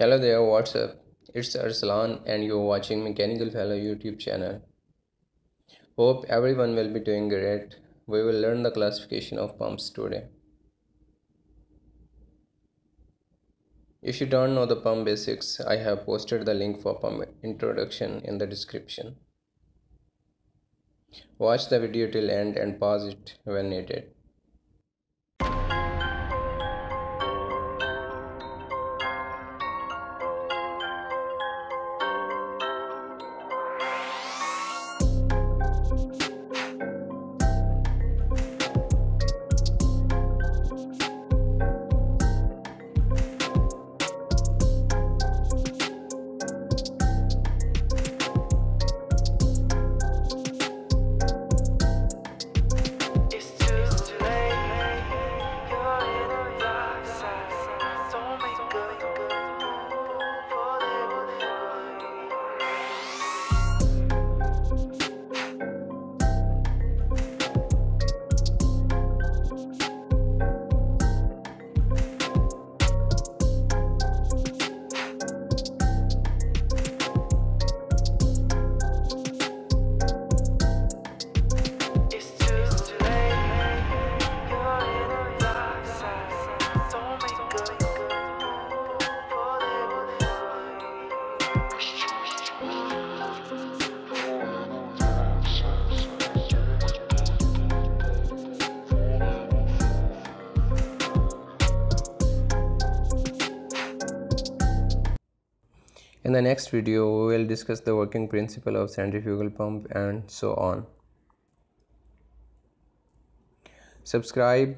Hello there, what's up? It's Arsalan and you're watching Mechanical Fellow YouTube channel. Hope everyone will be doing great. We will learn the classification of pumps today. If you don't know the pump basics, I have posted the link for pump introduction in the description. Watch the video till end and pause it when needed. In the next video, we will discuss the working principle of centrifugal pump and so on. Subscribe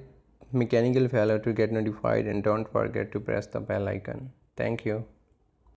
Mechanical Fellow to get notified and don't forget to press the bell icon. Thank you.